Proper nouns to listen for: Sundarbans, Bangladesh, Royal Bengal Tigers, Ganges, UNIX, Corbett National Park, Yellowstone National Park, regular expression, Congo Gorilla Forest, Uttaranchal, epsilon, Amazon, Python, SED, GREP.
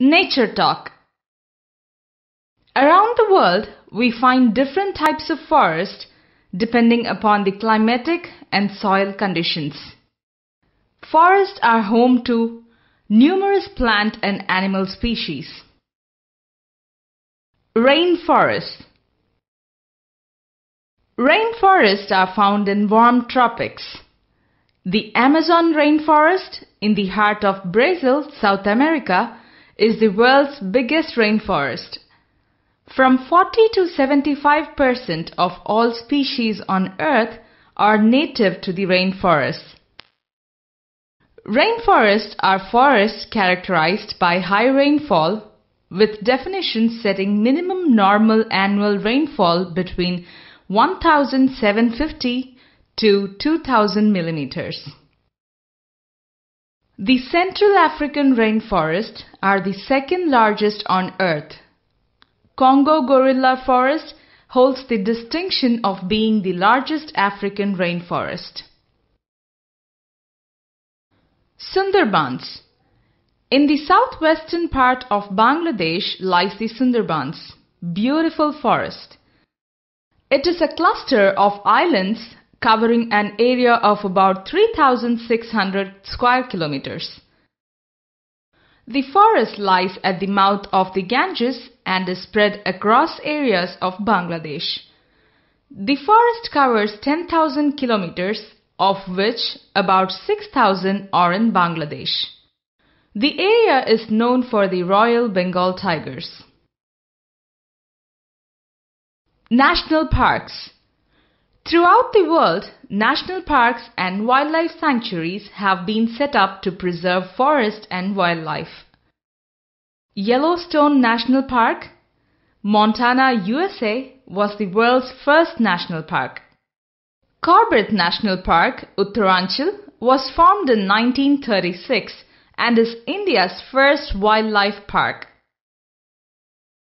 Nature Talk. Around the world, we find different types of forest depending upon the climatic and soil conditions. Forests are home to numerous plant and animal species. Rainforests. Rainforests are found in warm tropics. The Amazon rainforest in the heart of Brazil, South America, is the world's biggest rainforest. From 40 to 75% of all species on Earth are native to the rainforests. Rainforests are forests characterized by high rainfall, with definitions setting minimum normal annual rainfall between 1,750 to 2,000 millimeters. The Central African rainforests are the second largest on Earth. Congo Gorilla Forest holds the distinction of being the largest African rainforest. Sundarbans. In the southwestern part of Bangladesh lies the Sundarbans, beautiful forest. It is a cluster of islands covering an area of about 3,600 square kilometers. The forest lies at the mouth of the Ganges and is spread across areas of Bangladesh. The forest covers 10,000 kilometers, of which about 6,000 are in Bangladesh. The area is known for the Royal Bengal Tigers. National Parks. Throughout the world, national parks and wildlife sanctuaries have been set up to preserve forest and wildlife. Yellowstone National Park, Montana, USA, was the world's first national park. Corbett National Park, Uttaranchal, was formed in 1936 and is India's first wildlife park.